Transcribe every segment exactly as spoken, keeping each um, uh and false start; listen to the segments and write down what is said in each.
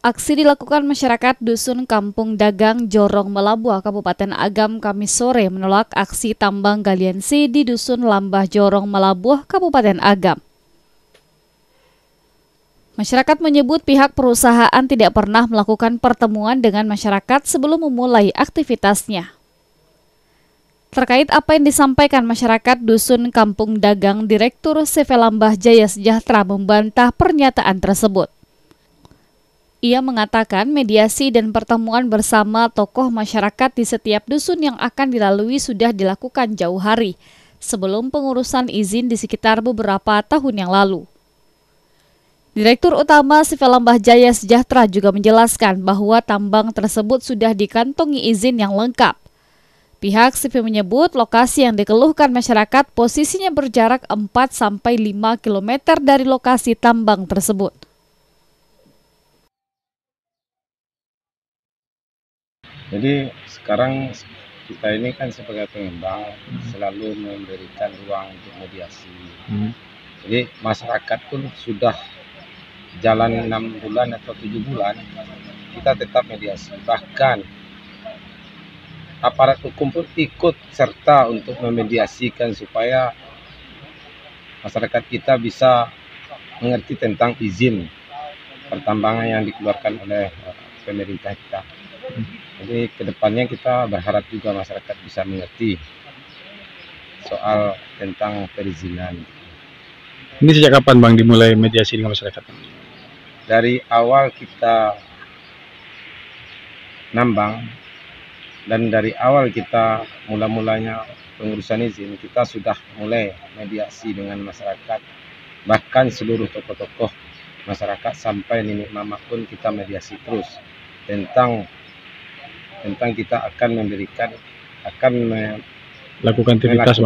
Aksi dilakukan masyarakat Dusun Kampung Dagang, Jorong Malabuah, Kabupaten Agam, Kamis sore menolak aksi tambang galian C di Dusun Lembah Jorong Malabuah, Kabupaten Agam. Masyarakat menyebut pihak perusahaan tidak pernah melakukan pertemuan dengan masyarakat sebelum memulai aktivitasnya. Terkait apa yang disampaikan masyarakat Dusun Kampung Dagang, Direktur C V Lembah Jaya Sejahtera membantah pernyataan tersebut. Ia mengatakan mediasi dan pertemuan bersama tokoh masyarakat di setiap dusun yang akan dilalui sudah dilakukan jauh hari sebelum pengurusan izin di sekitar beberapa tahun yang lalu. Direktur Utama C V Lembah Jaya Sejahtera juga menjelaskan bahwa tambang tersebut sudah dikantongi izin yang lengkap. Pihak C V menyebut lokasi yang dikeluhkan masyarakat posisinya berjarak empat sampai lima kilometer dari lokasi tambang tersebut. Jadi sekarang kita ini kan sebagai pengembang hmm. selalu memberikan ruang untuk mediasi. Hmm. Jadi masyarakat pun sudah jalan enam bulan atau tujuh bulan, kita tetap mediasi. Bahkan aparat hukum pun ikut serta untuk memediasikan supaya masyarakat kita bisa mengerti tentang izin pertambangan yang dikeluarkan oleh pemerintah kita. Hmm. Jadi kedepannya kita berharap juga masyarakat bisa mengerti soal tentang perizinan. Ini sejak kapan Bang dimulai mediasi dengan masyarakat? Dari awal kita nambang dan dari awal kita mula-mulanya pengurusan izin, kita sudah mulai mediasi dengan masyarakat. Bahkan seluruh tokoh-tokoh masyarakat sampai nenek mama pun kita mediasi terus tentang tentang kita akan memberikan, akan melakukan aktivitas,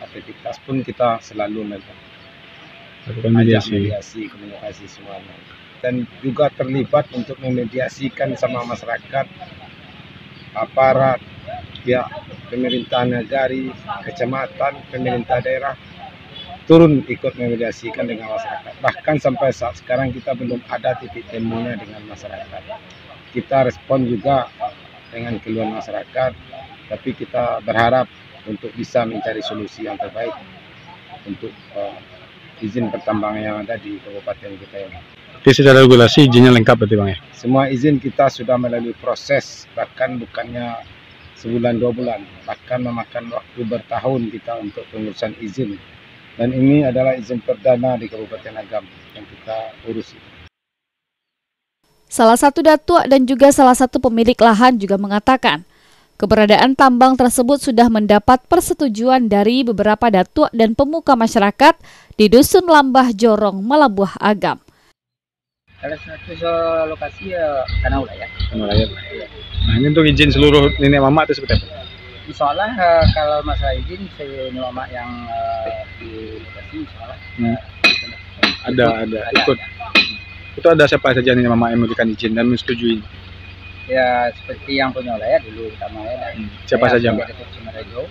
aktivitas pun kita selalu melakukan mediasi. mediasi, komunikasi semuanya. Dan juga terlibat untuk memediasikan sama masyarakat, aparat, pihak pemerintah nagari, kecamatan, pemerintah daerah, turun ikut memediasikan dengan masyarakat. Bahkan sampai saat sekarang kita belum ada titik temunya dengan masyarakat. Kita respon juga dengan keluhan masyarakat, tapi kita berharap untuk bisa mencari solusi yang terbaik untuk uh, izin pertambangan yang ada di kabupaten kita ini. Jadi secara regulasi izinnya lengkap berarti Bang ya? Semua izin kita sudah melalui proses, bahkan bukannya sebulan dua bulan, bahkan memakan waktu bertahun kita untuk pengurusan izin. Dan ini adalah izin perdana di Kabupaten Agam yang kita urus. Salah satu datua dan juga salah satu pemilik lahan juga mengatakan, keberadaan tambang tersebut sudah mendapat persetujuan dari beberapa datua dan pemuka masyarakat di Dusun Lembah Jorong Malabuah Agam. Salah satu lokasi ya tanah ulayar. Tanah ulayar. Nah, ini untuk izin seluruh nenek mama itu seperti apa? Insyaallah kalau masalah izin saya nenek mama yang di lokasi insyaallah. Hmm. Ada, ada ada ikut. Itu ada siapa saja nih mama yang memberikan izin dan menyetujui? Ya seperti yang punya layak dulu utama ya. Hmm. Siapa saja Mbak?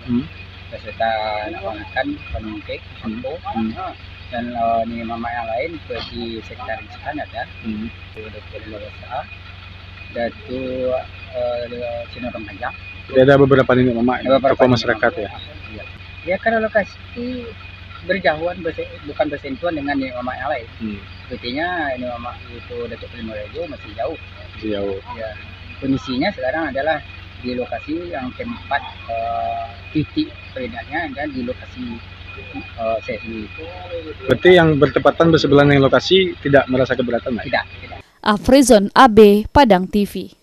Hmm. Beserta anak-anak, pemimpin, sampo, hmm. dan uh, nih mama yang lain seperti sekretaris anak ya, hmm. dokter Loresa, dan itu Cina orang panjang. Ada beberapa nih mama tokoh masyarakat ya. Ya, ya karena lokasi berjauhan berse, bukan bersentuhan dengan nenek mama yang lain. Hmm. Sepertinya nenek mama itu Datuk Limorejo masih jauh. Jauh. Ya. Kondisinya sekarang adalah di lokasi yang tempat uh, titik peredarnya dan di lokasi uh, saya sendiri. Berarti yang bertepatan bersebelahan dengan lokasi tidak merasa keberatan? Tidak. Tidak. Afrizon A B Padang T V.